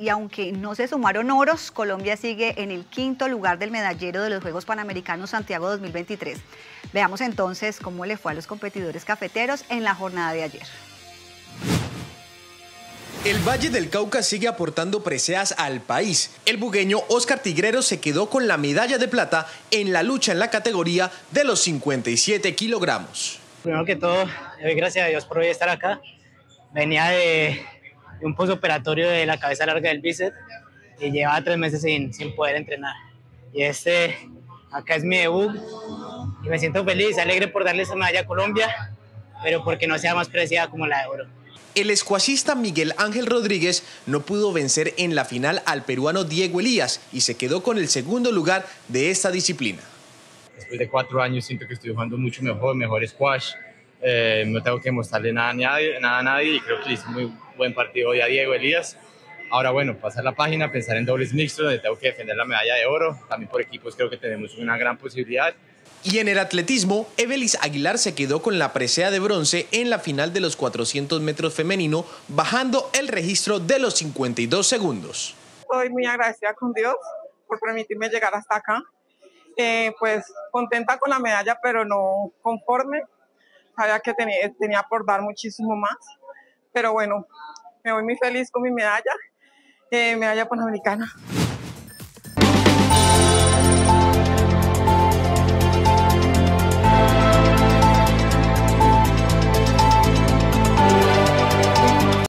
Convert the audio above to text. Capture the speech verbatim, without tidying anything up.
y aunque no se sumaron oros, Colombia sigue en el quinto lugar del medallero de los Juegos Panamericanos Santiago dos mil veintitrés. Veamos entonces cómo le fue a los competidores cafeteros en la jornada de ayer. El Valle del Cauca sigue aportando preseas al país. El bugueño Oscar Tigrero se quedó con la medalla de plata en la lucha en la categoría de los cincuenta y siete kilogramos. Primero que todo, doy gracias a Dios por hoy estar acá. Venía de, de un postoperatorio de la cabeza larga del bíceps y llevaba tres meses sin, sin poder entrenar. Y este, acá es mi debut y me siento feliz, alegre por darle esa medalla a Colombia, pero porque no sea más preciada como la de oro. El escuachista Miguel Ángel Rodríguez no pudo vencer en la final al peruano Diego Elías y se quedó con el segundo lugar de esta disciplina. Después de cuatro años siento que estoy jugando mucho mejor, mejor squash. Eh, no tengo que mostrarle nada a nadie, nada a nadie y creo que hice muy buen partido hoy a Diego Elías. Ahora bueno, pasar la página, pensar en dobles mixtos donde tengo que defender la medalla de oro. También por equipos creo que tenemos una gran posibilidad. Y en el atletismo, Evelis Aguilar se quedó con la presea de bronce en la final de los cuatrocientos metros femenino, bajando el registro de los cincuenta y dos segundos. Estoy muy agradecida con Dios por permitirme llegar hasta acá. Eh, pues contenta con la medalla, pero no conforme. Sabía que tenía, tenía por dar muchísimo más. Pero bueno, me voy muy feliz con mi medalla, eh, medalla panamericana.